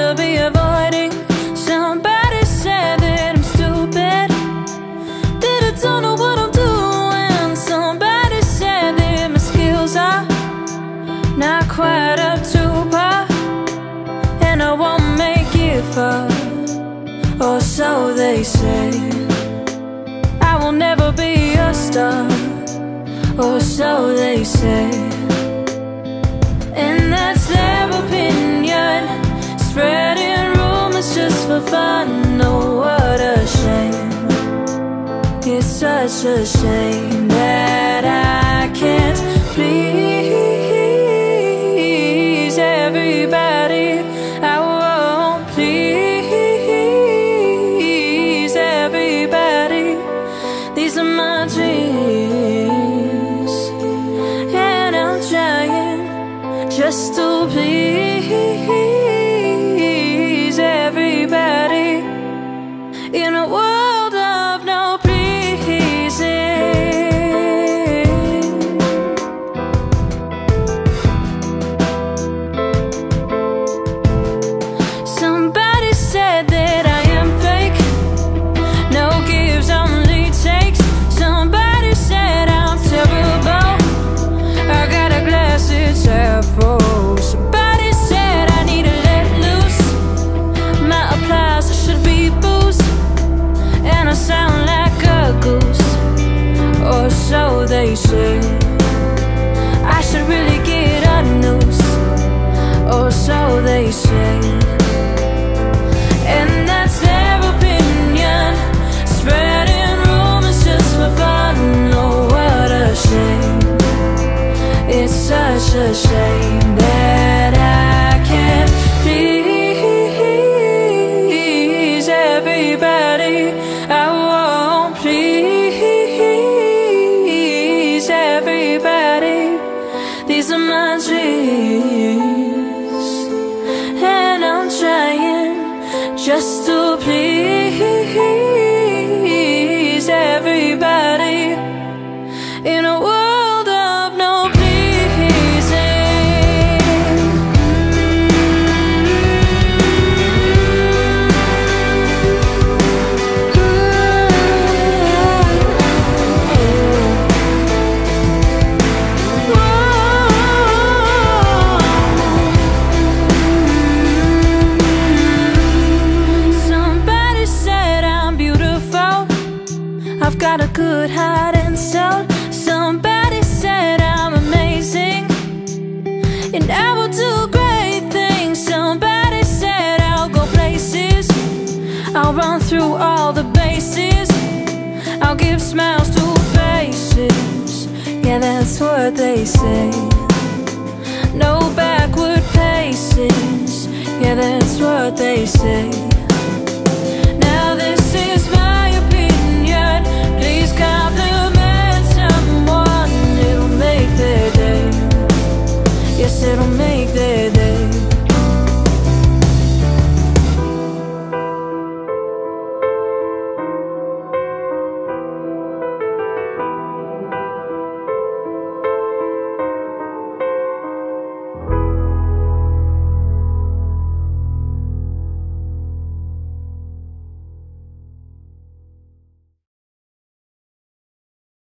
to be avoiding. Somebody said that I'm stupid, that I don't know what I'm doing. Somebody said that my skills are not quite up to par, and I won't make it far, or so they say. I will never be a star, or so they say. And that's their opinion, spreading rumors just for fun. Oh, what a shame. It's such a shame that I can't please everybody. I won't please everybody. These are my dreams, and I'm trying just to please everybody in a world of no pleasing. Somebody said that I am fake, no gives, only takes. Somebody said I'm terrible, I got a glass, it's half full. Somebody said I need to let loose, my applause should be booze, and I sound like a goose, or so they say. I should really get a noose, or so they say. And that's their opinion, spreading rumors just for fun. Oh, what a shame. It's such a shame that I can't please everybody. I won't please everybody. These are my dreams, and I'm trying just to please everybody in a world. Got a good heart and soul. Somebody said I'm amazing, and I will do great things. Somebody said I'll go places, I'll run through all the bases, I'll give smiles to faces. Yeah, that's what they say. No backward paces. Yeah, that's what they say.